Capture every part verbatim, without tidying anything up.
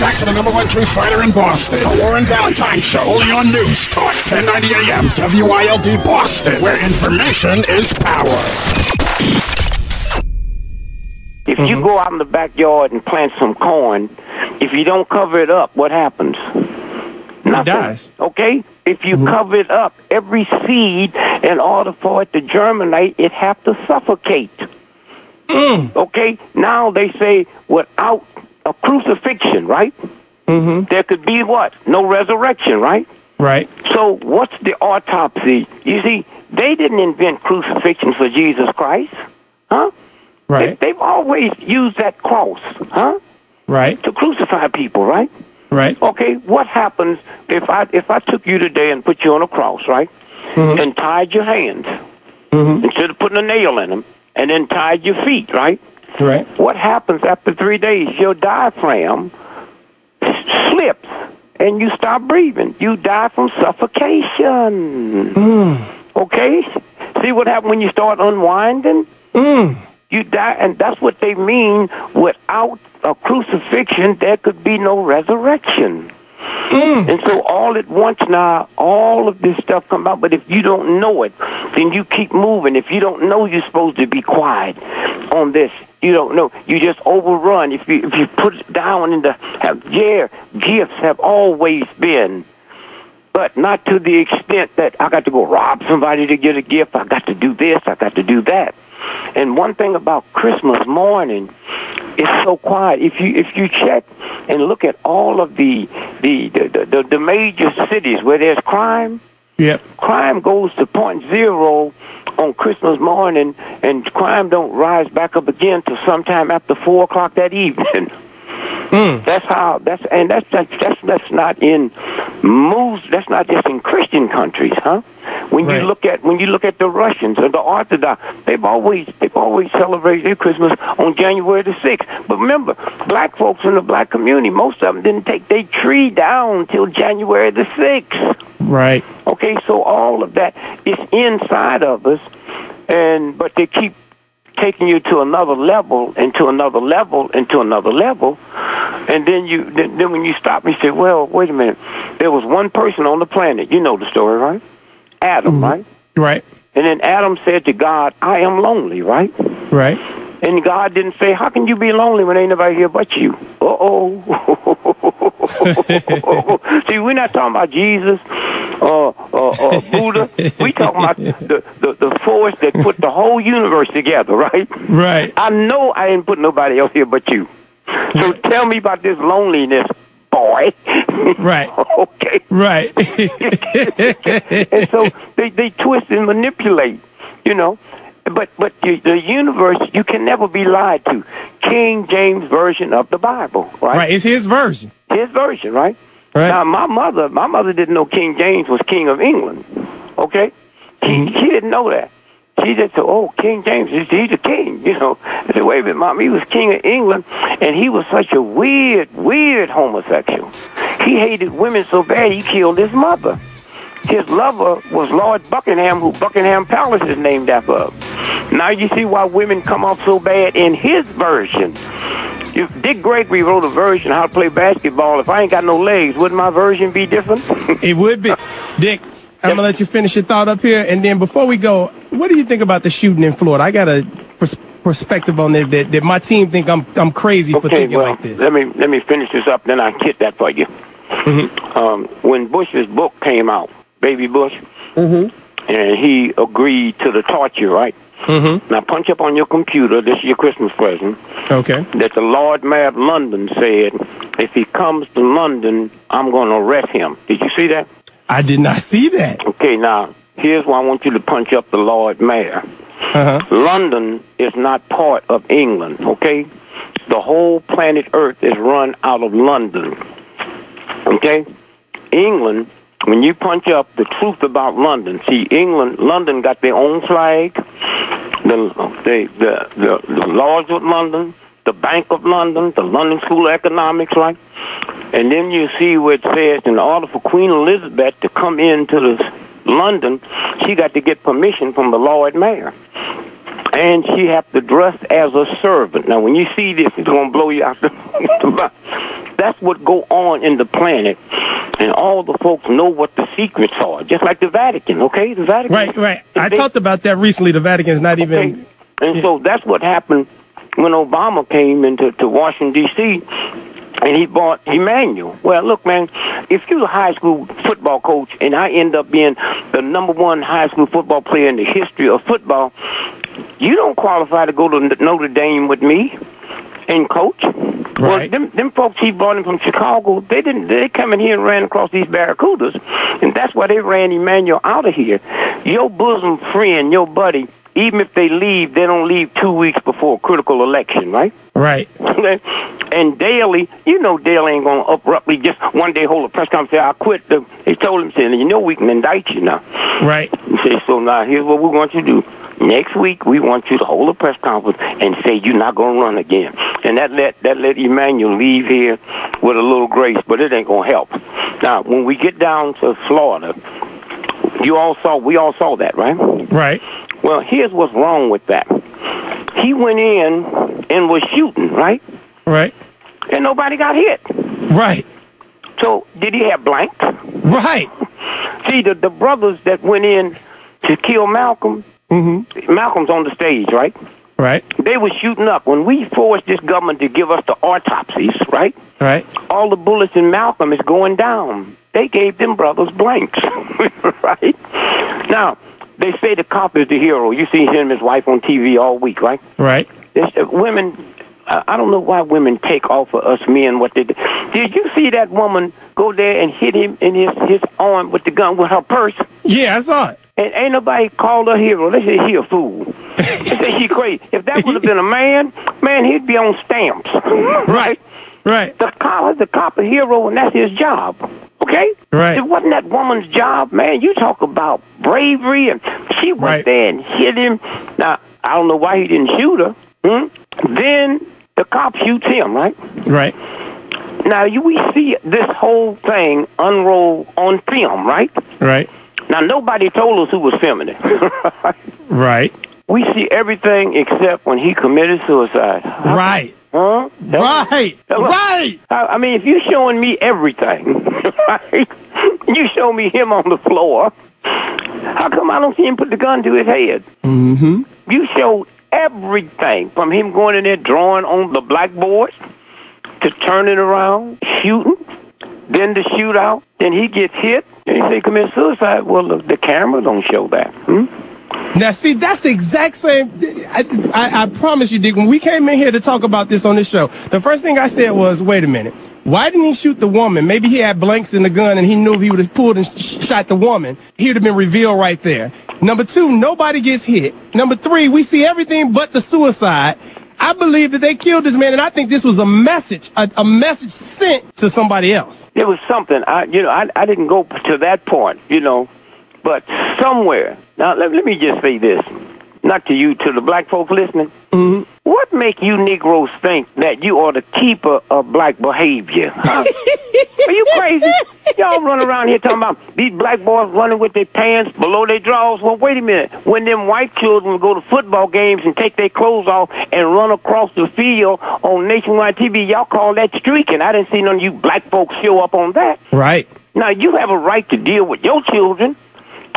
back to the number one truth fighter in Boston, the Warren Ballentine Show, only on News Talk, ten ninety a m, W I L D, Boston, where information is power. If mm-hmm. you go out in the backyard and plant some corn, if you don't cover it up, what happens? Nothing. It dies. Okay? If you mm-hmm. cover it up, every seed, in order for it to germinate, it have to suffocate. Mm. Okay? Now they say without a crucifixion, right? Mm-hmm. There could be what? No resurrection, right? Right. So what's the autopsy? You see, they didn't invent crucifixion for Jesus Christ. Huh? Right. They, they've always used that cross, huh? Right. To crucify people, right? Right. Okay, what happens if I if I took you today and put you on a cross, right? Mm-hmm. And tied your hands. Mm-hmm. Instead of putting a nail in them, and then tied your feet, right? Right. What happens after three days? Your diaphragm slips, and you stop breathing. You die from suffocation. Mm. Okay? See what happens when you start unwinding? Mm. You die, and that's what they mean. Without a crucifixion, there could be no resurrection. Mm. And so all at once now, all of this stuff come out. But if you don't know it, then you keep moving. If you don't know, you're supposed to be quiet on this. You don't know. You just overrun. If you if you put it down in the yeah, gifts have always been. But not to the extent that I got to go rob somebody to get a gift. I got to do this. I got to do that. And one thing about Christmas morning, it's so quiet. If you if you check and look at all of the the the, the, the major cities where there's crime, yep. crime goes to point zero on Christmas morning, and crime don't rise back up again till sometime after four o'clock that evening. Mm. That's how. That's and that's that's that's, that's not in most. That's not just in Christian countries, huh? When right. you look at when you look at the Russians or the Orthodox, they've always they've always celebrated their Christmas on January the sixth. But remember, black folks in the black community, most of them didn't take their tree down till January the sixth. Right. Okay, so all of that is inside of us, and but they keep taking you to another level and to another level and to another level. And then you then, then when you stop and you say, well, wait a minute, there was one person on the planet. You know the story, right? Adam, mm-hmm. right? Right. And then Adam said to God, I am lonely, right? Right. And God didn't say, how can you be lonely when ain't nobody here but you? Uh-oh. See, we're not talking about Jesus or, or, or Buddha. We're talking about the, the, the force that put the whole universe together, right? Right. I know I ain't put nobody else here but you. So tell me about this loneliness, boy. Right. Okay. Right. And so they, they twist and manipulate, you know. But but the, the universe, you can never be lied to. King James Version of the Bible, right? Right, it's his version. His version, right? Right. Now, my mother, my mother didn't know King James was king of England, okay? Mm-hmm. She, she didn't know that. She just said, oh, King James, he's a king, you know. I said, wait a minute, Mom, he was king of England, and he was such a weird, weird homosexual. He hated women so bad he killed his mother. His lover was Lord Buckingham, who Buckingham Palace is named after. Now you see why women come off so bad in his version. If Dick Gregory wrote a version how to play basketball, if I ain't got no legs, wouldn't my version be different? It would be. Dick, I'm going to let you finish your thought up here. And then before we go, what do you think about the shooting in Florida? I got a pers- perspective on that, that that my team think I'm I'm crazy okay, for thinking well, like this. Let me, let me finish this up, then I'll hit that for you. Mm-hmm. Um, when Bush's book came out, Baby Bush, mm-hmm. and he agreed to the torture, right? Mm-hmm. Now punch up on your computer, this is your Christmas present, okay, that the Lord Mayor of London said, if he comes to London, I'm going to arrest him. Did you see that? I did not see that. Okay, now, here's why I want you to punch up the Lord Mayor. Uh-huh. London is not part of England, okay? The whole planet Earth is run out of London, okay? England... When you punch up the truth about London, see, England, London got their own flag, the the the, the, the Lords of London, the Bank of London, the London School of Economics, right? And then you see where it says, in order for Queen Elizabeth to come into the London, she got to get permission from the Lord Mayor. And she have to dress as a servant. Now, when you see this, it's going to blow you out the back. That's what go on in the planet, and all the folks know what the secrets are, just like the Vatican, okay? The Vatican. Right, right. I they, talked about that recently. The Vatican's not okay. even... And yeah. so that's what happened when Obama came into to Washington, D C, and he bought Emmanuel. Well, look, man, if you're a high school football coach and I end up being the number one high school football player in the history of football, you don't qualify to go to Notre Dame with me and coach. Right. Well, them, them folks he brought in from Chicago, they didn't. They come in here and ran across these barracudas, and that's why they ran Emmanuel out of here. Your bosom friend, your buddy, even if they leave, they don't leave two weeks before a critical election, right? Right. And Daley, you know Daley ain't going to abruptly just one day hold a press conference and say, I quit. The, they told him, saying, you know we can indict you now. Right. He says, so now here's what we want you to do. Next week, we want you to hold a press conference and say you're not going to run again. And that let, that let Emmanuel leave here with a little grace, but it ain't going to help. Now, when we get down to Florida, you all saw, we all saw that, right? Right. Well, here's what's wrong with that. He went in and was shooting, right? Right. And nobody got hit. Right. So did he have blanks? Right. See, the, the brothers that went in to kill Malcolm, mm-hmm. Malcolm's on the stage, right? Right. They were shooting up. When we forced this government to give us the autopsies, right? Right. All the bullets in Malcolm is going down. They gave them brothers blanks, right? Now, they say the cop is the hero. You see him and his wife on T V all week, right? Right. It's, uh, women, uh, I don't know why women take off of us men what they do. Did you see that woman go there and hit him in his, his arm with the gun with her purse? Yeah, I saw it. And ain't nobody called her hero. They say he a fool. They say she crazy. If that would have been a man, man, he'd be on stamps. Right, right. The cop is the cop a hero, and that's his job. Okay? Right. It wasn't that woman's job, man. You talk about bravery, and she went right there and hit him. Now, I don't know why he didn't shoot her. Hmm? Then the cop shoots him, right? Right. Now, you, we see this whole thing unroll on film, right? Right. Now, nobody told us who was filming it. Right. We see everything except when he committed suicide. Right. Huh? That's right. That's right. I mean, if you're showing me everything, right? You show me him on the floor, how come I don't see him put the gun to his head? Mm-hmm. You showed everything from him going in there drawing on the blackboard to turning around, shooting, then the shootout, then he gets hit, and he say commit suicide. Well, the, the camera don't show that. Hmm? Now, see, that's the exact same. I, I, I promise you, Dick, when we came in here to talk about this on this show, the first thing I said was, wait a minute, why didn't he shoot the woman? Maybe he had blanks in the gun, and he knew if he would have pulled and sh shot the woman, he would have been revealed right there. Number two, nobody gets hit. Number three, we see everything but the suicide. I believe that they killed this man, and I think this was a message, a, a message sent to somebody else. It was something. I, you know, I, I didn't go to that part, you know. But somewhere, now let, let me just say this, not to you, to the black folk listening, mm-hmm. What make you Negroes think that you are the keeper of black behavior? Huh? Are you crazy? Y'all run around here talking about these black boys running with their pants below their drawers. Well, wait a minute. When them white children go to football games and take their clothes off and run across the field on nationwide T V, y'all call that streaking. I didn't see none of you black folks show up on that. Right. Now, you have a right to deal with your children.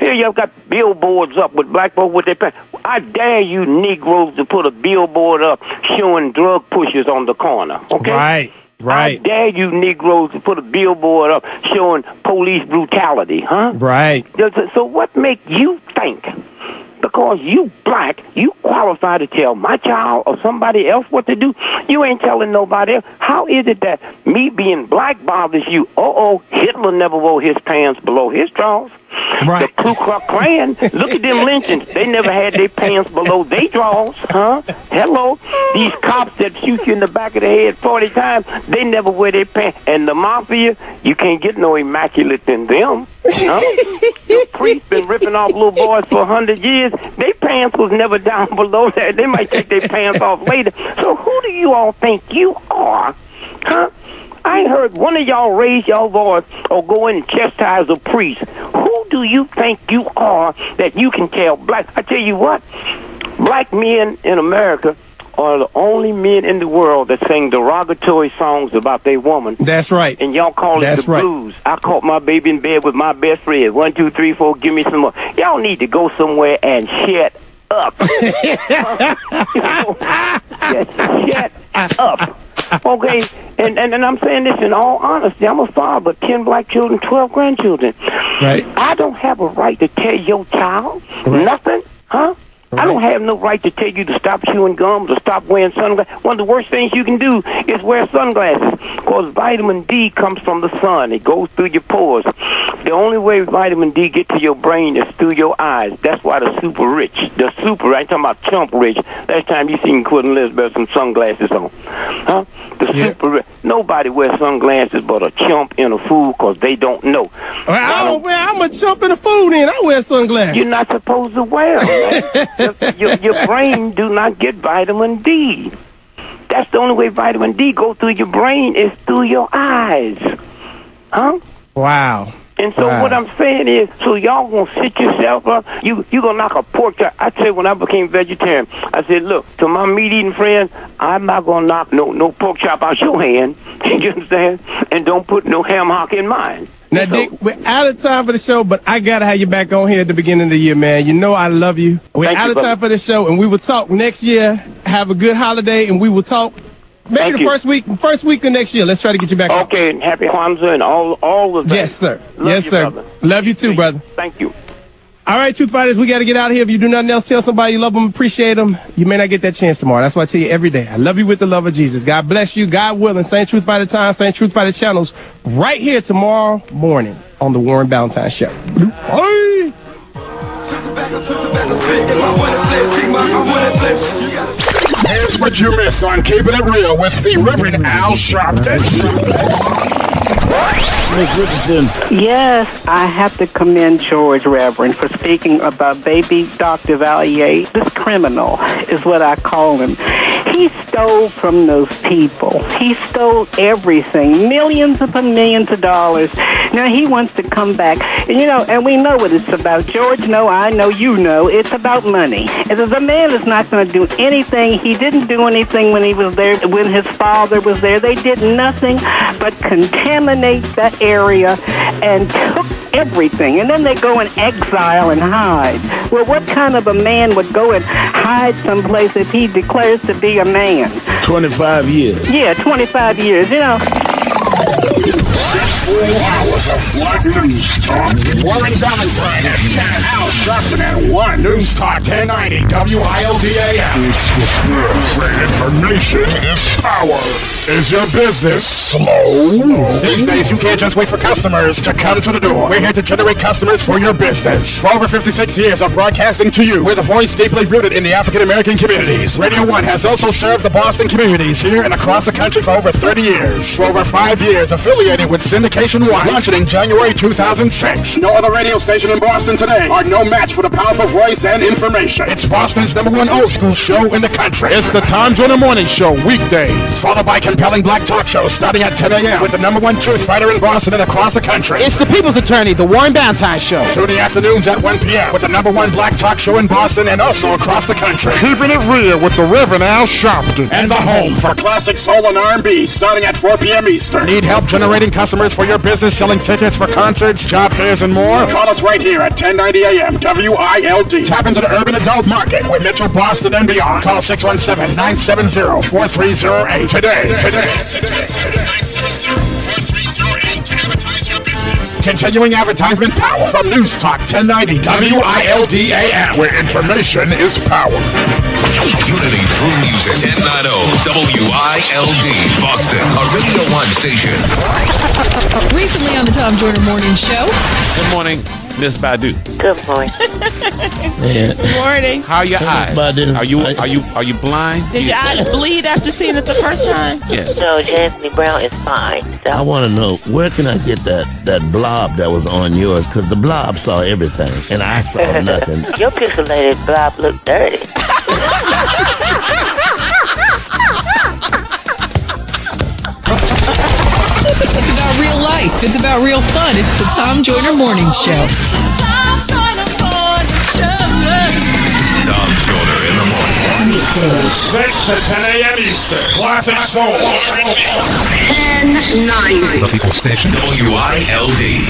Here y'all got billboards up with black folks with their pants. I dare you Negroes to put a billboard up showing drug pushers on the corner. Okay? Right, right. I dare you Negroes to put a billboard up showing police brutality, huh? Right. So what make you think, because you black, you qualify to tell my child or somebody else what to do? You ain't telling nobody else. How is it that me being black bothers you? Uh-oh, Hitler never wore his pants below his drawers. Right. The Ku Klux Klan, look at them lynchings. They never had their pants below their drawers, huh? Hello? These cops that shoot you in the back of the head forty times, they never wear their pants. And the mafia, you can't get no immaculate than them. Huh? Your priests been ripping off little boys for a hundred years. Their pants was never down below that. They might take their pants off later. So who do you all think you are, huh? I ain't heard one of y'all raise y'all voice or go in and chastise a priest. Who do you think you are that you can tell black? I tell you what, black men in America are the only men in the world that sing derogatory songs about their woman. That's right. And y'all call it the blues. I caught my baby in bed with my best friend. One, two, three, four, give me some more. Y'all need to go somewhere and shut up. Yes, shut up. Okay, and, and and I'm saying this in all honesty. I'm a father of ten black children, twelve grandchildren. Right. I don't have a right to tell your child right. nothing, huh? Right. I don't have no right to tell you to stop chewing gums or stop wearing sunglasses. One of the worst things you can do is wear sunglasses, because vitamin D comes from the sun. It goes through your pores. The only way vitamin D gets to your brain is through your eyes. That's why the super rich, the super, I ain't talking about chump rich. Last time you seen Queen Elizabeth some sunglasses on. Huh? The yeah. super rich. Nobody wears sunglasses but a chump and a fool, because they don't know. Well, I don't wear, I'm a chump and a fool then. I wear sunglasses. You're not supposed to wear them. Your, your brain do not get vitamin D. That's the only way vitamin D goes through your brain is through your eyes. Huh? Wow. And so wow. what I'm saying is, so y'all gonna sit yourself up, you you gonna knock a pork chop. I said when I became vegetarian, I said, look, to my meat eating friends, I'm not gonna knock no no pork chop out your hand. You understand? And don't put no ham hock in mine. Now, so, Dick, we're out of time for the show, but I gotta have you back on here at the beginning of the year, man. You know I love you. We're out you, of brother. time for the show, and we will talk next year. Have a good holiday, and we will talk. Maybe Thank the you. first week, first week of next year. Let's try to get you back. Okay, on. And happy Kwanzaa and all, all of that. Yes, sir. Love yes, you, sir. Brother. Love you too, brother. Thank you. All right, Truth Fighters, we got to get out of here. If you do nothing else, tell somebody you love them, appreciate them. You may not get that chance tomorrow. That's why I tell you every day, I love you with the love of Jesus. God bless you. God willing, Saint Truth Fighter time, Saint Truth Fighter channels, right here tomorrow morning on the Warren Ballentine Show. Hey! Here's what you missed on Keeping It Real with the Reverend Al Sharpton. Miz Richardson. Yes, I have to commend George, Reverend, for speaking about baby Doctor Valier. This criminal is what I call him. He stole from those people. He stole everything, millions upon millions of dollars. Now he wants to come back. And, you know, and we know what it's about. George, no, I know, you know. It's about money. And the man is not going to do anything. He didn't do anything when he was there, when his father was there. They did nothing but contaminate that area and took everything. And then they go in exile and hide. Well, what kind of a man would go and hide someplace if he declares to be a man? twenty-five years. Yeah, twenty-five years, you know. Six full hours of flat news talk. Warren Ballentine at ten, Al Sharpton at one. News Talk ten ninety W I L D A M. Information is power. Is your business slow? These days you can't just wait for customers to come to the door. We're here to generate customers for your business. For over fifty-six years of broadcasting to you, we're the voice deeply rooted in the African American communities. Radio One has also served the Boston communities here and across the country for over thirty years. For over five years affiliated with Syndication One, launched in January two thousand six. No other radio station in Boston today are no match for the powerful voice and information. It's Boston's number one old school show in the country. It's the Tom Joyner Morning Show weekdays, followed by compelling black talk shows starting at ten a m with the number one truth fighter in Boston and across the country. It's the People's Attorney, the Warren Ballentine Show. Through the afternoons at one p m with the number one black talk show in Boston and also across the country. Keeping It Real with the Reverend Al Sharpton. And the home for classic soul and R and B starting at four p m Eastern. Need help generating customers for your business, selling tickets for concerts, job fairs, and more? Call us right here at ten ninety a m W I L D. Tap into the urban adult market with Metro Boston and beyond. Call six one seven, nine seven zero, four three zero eight today. Today. six one seven, nine seven zero, four three zero eight to advertise your business. Continuing advertisement power from News Talk ten ninety W I L D A M, where information is power. Unity through music. ten ninety W I L D Boston, a Radio One station. Recently on the Tom Joyner Morning Show. Good morning, Miss Badu. Good morning. Yeah. Good morning. How are your eyes? Badu. Are you are you are you blind? Did you, your eyes bleed after seeing it the first time? Yes. No, Anthony Brown is fine. So. I want to know, where can I get that that blob that was on yours? Because the blob saw everything, and I saw nothing. Your pixelated blob looked dirty. It's about real life. It's about real fun. It's the Tom Joyner Morning Show. Tom Joyner Morning Show. Tom Joyner in the morning. six to ten a.m. Eastern. Classic soul. ten nine. The People Station. W I L D.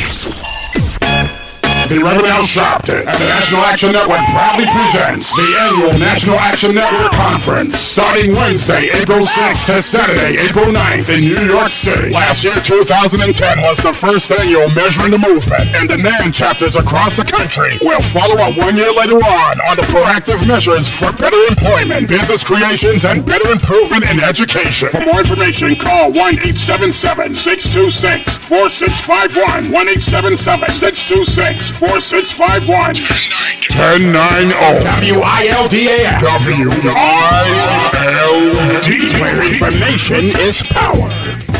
The Reverend Al Sharpton and the National Action Network proudly presents the annual National Action Network Conference starting Wednesday, April sixth to Saturday, April ninth in New York City. Last year, two thousand ten, was the first annual Measuring the Movement, and the N A M chapters across the country will follow up one year later on on the proactive measures for better employment, business creations, and better improvement in education. For more information, call one eight seven seven, six two six, four six five one, one eight seven seven, six two six, four six five one. four six five one ten ninety W I L D A F W I L D, where information is power.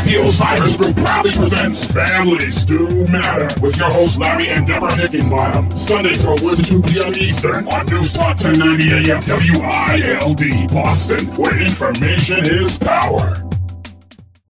The Osiris Group proudly presents Families Do Matter with your hosts Larry and Deborah Hickenbottom. Sundays from one to two p.m. Eastern on News Talk ten ninety a.m. W I L D Boston, where information is power.